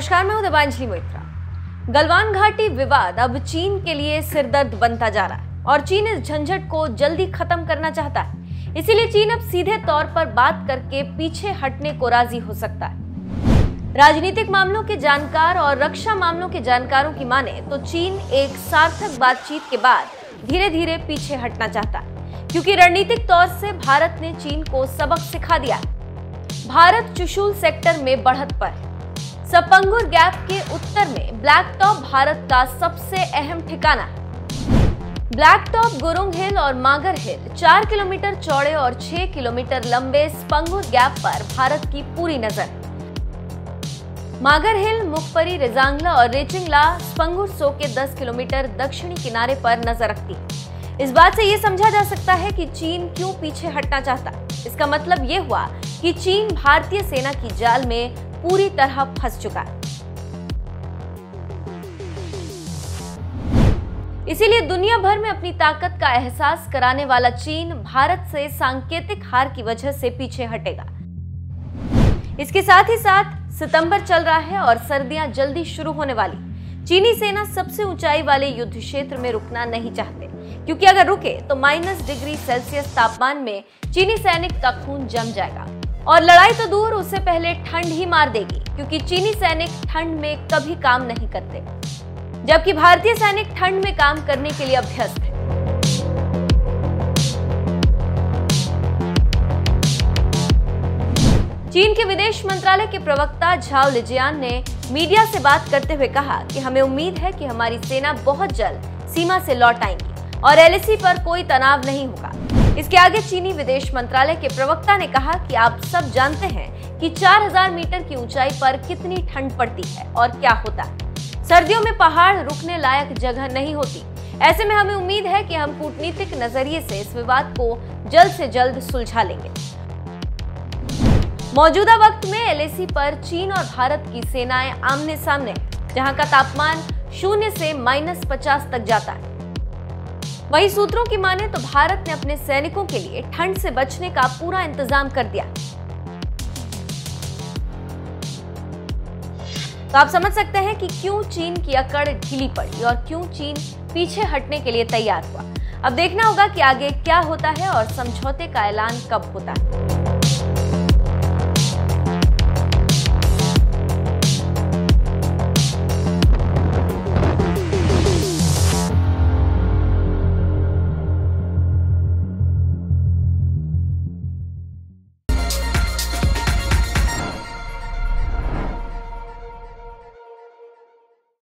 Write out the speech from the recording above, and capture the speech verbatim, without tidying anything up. नमस्कार, मैं हूं दिव्यांशी मैत्रा। गलवान घाटी विवाद अब चीन के लिए सिरदर्द बनता जा रहा है और चीन इस झंझट को जल्दी खत्म करना चाहता है। इसीलिए चीन अब सीधे तौर पर बात करके पीछे हटने को राजी हो सकता है। राजनीतिक मामलों के जानकार और रक्षा मामलों के जानकारों की माने तो चीन एक सार्थक बातचीत के बाद धीरे धीरे पीछे हटना चाहता है, क्योंकि रणनीतिक तौर से भारत ने चीन को सबक सिखा दिया। भारत चुशूल सेक्टर में बढ़त पर स्पंगुर गैप के उत्तर में ब्लैक टॉप भारत का सबसे अहम ठिकाना है। ब्लैक टॉप, गुरुंग हिल और मागर हिल चार किलोमीटर चौड़े और छह किलोमीटर लंबे स्पंगुर गैप पर भारत की पूरी नजर है। मागर हिल, मुखपरी, रिजांगला और रेचिंगला स्पंगुर सो के दस किलोमीटर दक्षिणी किनारे पर नजर रखती। इस बात से ये समझा जा सकता है कि चीन क्यों पीछे हटना चाहता। इसका मतलब ये हुआ कि चीन भारतीय सेना की जाल में पूरी तरह फंस चुका है। इसीलिए दुनिया भर में अपनी ताकत का एहसास कराने वाला चीन भारत से सांकेतिक हार की वजह से पीछे हटेगा। इसके साथ ही साथ सितंबर चल रहा है और सर्दियां जल्दी शुरू होने वाली। चीनी सेना सबसे ऊंचाई वाले युद्ध क्षेत्र में रुकना नहीं चाहते, क्योंकि अगर रुके तो माइनस डिग्री सेल्सियस तापमान में चीनी सैनिक का खून जम जाएगा और लड़ाई तो दूर, उससे पहले ठंड ही मार देगी, क्योंकि चीनी सैनिक ठंड में कभी काम नहीं करते, जबकि भारतीय सैनिक ठंड में काम करने के लिए अभ्यस्त है। चीन के विदेश मंत्रालय के प्रवक्ता झाओ लिजियान ने मीडिया से बात करते हुए कहा कि हमें उम्मीद है कि हमारी सेना बहुत जल्द सीमा से लौट आएंगी और एल ए सी पर कोई तनाव नहीं होगा। इसके आगे चीनी विदेश मंत्रालय के प्रवक्ता ने कहा कि आप सब जानते हैं कि चार हज़ार मीटर की ऊंचाई पर कितनी ठंड पड़ती है और क्या होता है। सर्दियों में पहाड़ रुकने लायक जगह नहीं होती। ऐसे में हमें उम्मीद है कि हम कूटनीतिक नजरिए से इस विवाद को जल्द से जल्द सुलझा लेंगे। मौजूदा वक्त में एल ए सी पर चीन और भारत की सेनाएं आमने सामने, जहाँ का तापमान शून्य से माइनस पचास तक जाता है। वहीं सूत्रों की माने तो भारत ने अपने सैनिकों के लिए ठंड से बचने का पूरा इंतजाम कर दिया। तो आप समझ सकते हैं कि क्यों चीन की अकड़ ढीली पड़ी और क्यों चीन पीछे हटने के लिए तैयार हुआ। अब देखना होगा कि आगे क्या होता है और समझौते का ऐलान कब होता है।